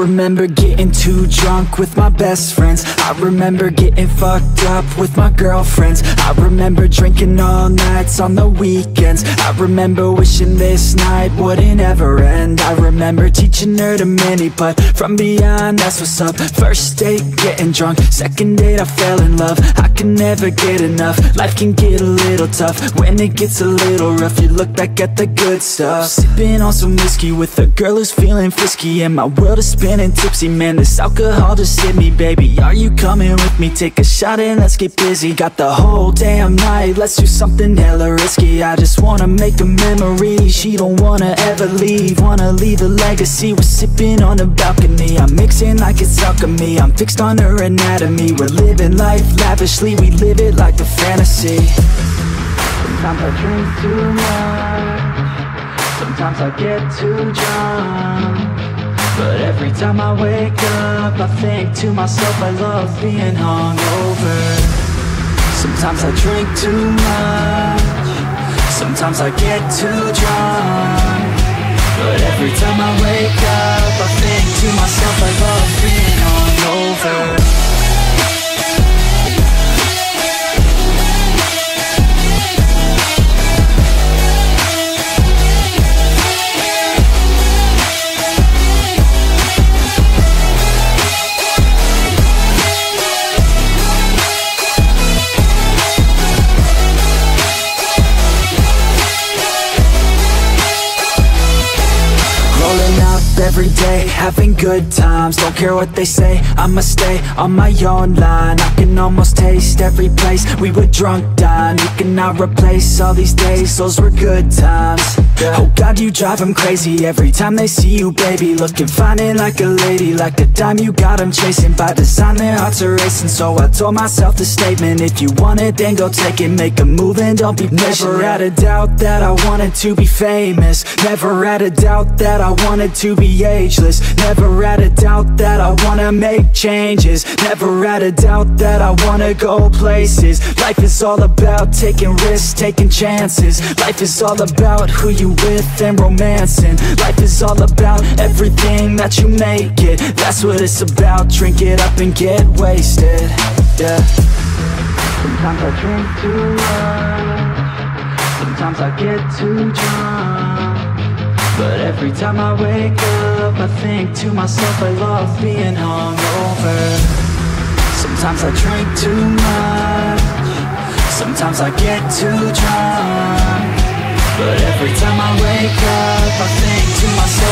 remember getting too drunk with my best friends. I remember getting fucked up with my girlfriends. I remember drinking all nights on the weekends. I remember wishing this night wouldn't ever end. I remember teaching her to mini putt from beyond, that's what's up. First date, getting drunk. Second date, I fell in love. I can never get enough. Life can get a little tough when it gets a little rough. You look back at the good stuff. Sipping on some whiskey with a girl who's feeling frisky, and my world is spinning tipsy, man. This alcohol just hit me, baby. Are you coming with me? Take a shot and let's get busy. Got the whole damn night, let's do something hella risky. I just wanna make a memory, she don't wanna ever leave. Wanna leave a legacy, we're sipping on the balcony. I'm mixing like it's alchemy, I'm fixed on her anatomy. We're living life lavishly, we live it like a fantasy. Sometimes I drink too much, sometimes I get too drunk, but every time I wake up I think to myself I love being hungover. Sometimes I drink too much, sometimes I get too drunk, but every time I wake up I think to myself I love being hungover. Every day, having good times, don't care what they say. I'ma stay on my own line, I can almost taste every place we were drunk down. You cannot replace all these days, those were good times. Oh God, you drive them crazy every time they see you, baby. Looking fine and like a lady, like a dime you got them chasing. By design their hearts are racing, so I told myself the statement: if you want it, then go take it, make a move and don't be patient. Never had a doubt that I wanted to be famous, never had a doubt that I wanted to be ageless, never had a doubt that I wanna make changes, never had a doubt that I wanna go places. Life is all about taking risks, taking chances. Life is all about who you with and romancing. Life is all about everything that you make it. That's what it's about, drink it up and get wasted. Yeah. Sometimes I drink too much, sometimes I get too drunk, but every time I wake up I think to myself I love being hungover. Sometimes I drink too much, sometimes I get too drunk, but every time I wake up I think to myself